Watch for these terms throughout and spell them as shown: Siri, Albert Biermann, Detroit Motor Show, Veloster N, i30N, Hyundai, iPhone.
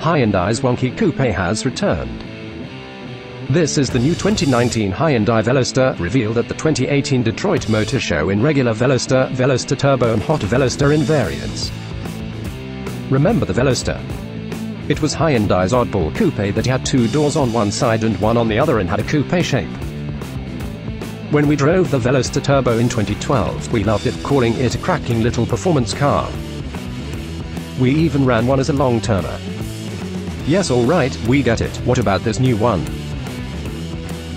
Hyundai's wonky coupe has returned. This is the new 2019 Hyundai Veloster, revealed at the 2018 Detroit Motor Show in regular Veloster, Veloster Turbo and Hot Veloster N variants. Remember the Veloster? It was Hyundai's oddball coupe that had two doors on one side and one on the other and had a coupe shape. When we drove the Veloster Turbo in 2012, we loved it, calling it a cracking little performance car. We even ran one as a long-termer. Yes, all right, we get it. What about this new one?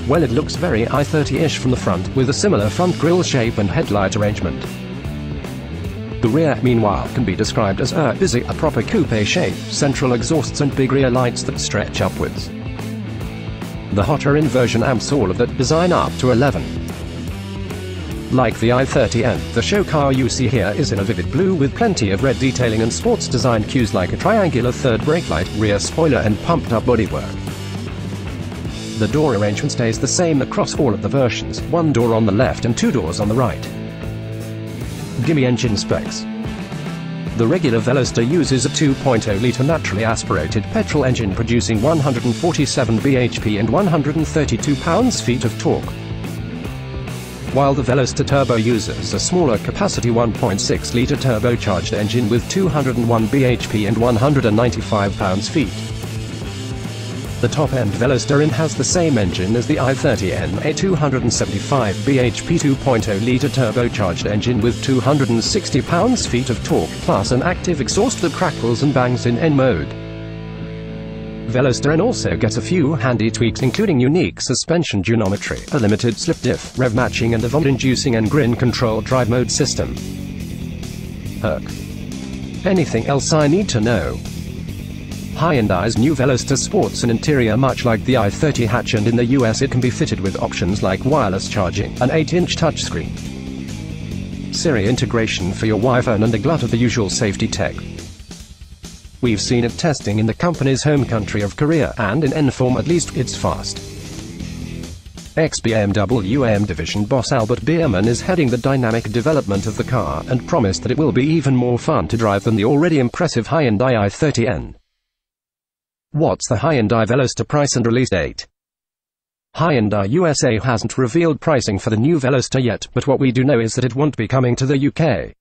Well, it looks very i30-ish from the front, with a similar front grille shape and headlight arrangement. The rear, meanwhile, can be described as busy, a proper coupe shape, central exhausts and big rear lights that stretch upwards. The hotter inversion amps all of that design up to 11. Like the i30N, the show car you see here is in a vivid blue with plenty of red detailing and sports design cues like a triangular third brake light, rear spoiler and pumped-up bodywork. The door arrangement stays the same across all of the versions, one door on the left and two doors on the right. Gimme engine specs. The regular Veloster uses a 2.0-litre naturally aspirated petrol engine producing 147 bhp and 132 pounds-feet of torque, while the Veloster Turbo uses a smaller capacity 1.6-litre turbocharged engine with 201 bhp and 195 pounds-feet. The top-end Veloster N has the same engine as the i30N, a 275 bhp 2.0-litre turbocharged engine with 260 pounds-feet of torque, plus an active exhaust that crackles and bangs in N mode. Veloster N also gets a few handy tweaks including unique suspension geometry, a limited slip diff, rev matching and a vomit-inducing and grin-control drive mode system. Herc. Anything else I need to know? Hyundai's new Veloster sports an interior much like the i30 hatch, and in the US it can be fitted with options like wireless charging, an 8-inch touchscreen, Siri integration for your iPhone, and a glut of the usual safety tech. We've seen it testing in the company's home country of Korea, and in N-form at least, it's fast. Ex-BMW M division boss Albert Biermann is heading the dynamic development of the car, and promised that it will be even more fun to drive than the already impressive Hyundai i30N. What's the Hyundai Veloster price and release date? Hyundai USA hasn't revealed pricing for the new Veloster yet, but what we do know is that it won't be coming to the UK.